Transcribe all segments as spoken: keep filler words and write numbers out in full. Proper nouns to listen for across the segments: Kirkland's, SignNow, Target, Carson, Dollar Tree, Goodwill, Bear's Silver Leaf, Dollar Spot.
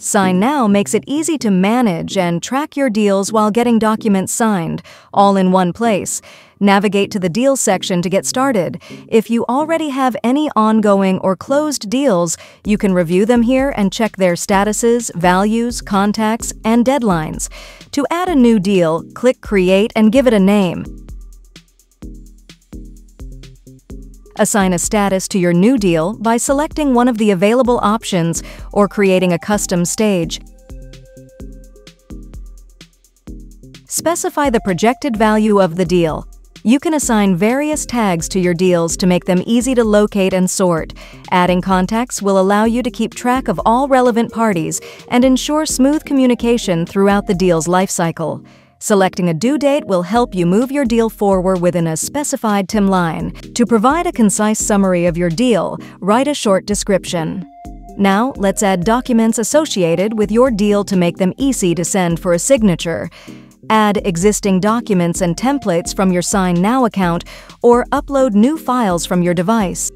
SignNow makes it easy to manage and track your deals while getting documents signed, all in one place. Navigate to the Deals section to get started. If you already have any ongoing or closed deals, you can review them here and check their statuses, values, contacts, and deadlines. To add a new deal, click Create and give it a name. Assign a status to your new deal by selecting one of the available options or creating a custom stage. Specify the projected value of the deal. You can assign various tags to your deals to make them easy to locate and sort. Adding contacts will allow you to keep track of all relevant parties and ensure smooth communication throughout the deal's lifecycle. Selecting a due date will help you move your deal forward within a specified timeline. To provide a concise summary of your deal, write a short description. Now, let's add documents associated with your deal to make them easy to send for a signature. Add existing documents and templates from your SignNow account or upload new files from your device.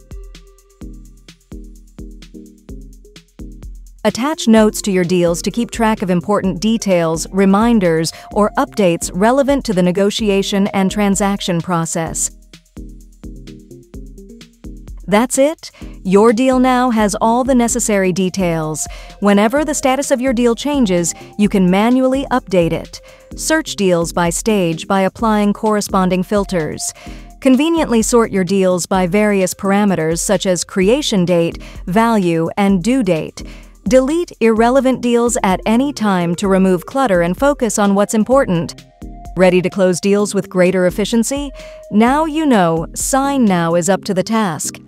Attach notes to your deals to keep track of important details, reminders, or updates relevant to the negotiation and transaction process. That's it. Your deal now has all the necessary details. Whenever the status of your deal changes, you can manually update it. Search deals by stage by applying corresponding filters. Conveniently sort your deals by various parameters such as creation date, value, and due date. Delete irrelevant deals at any time to remove clutter and focus on what's important. Ready to close deals with greater efficiency? Now you know SignNow is up to the task.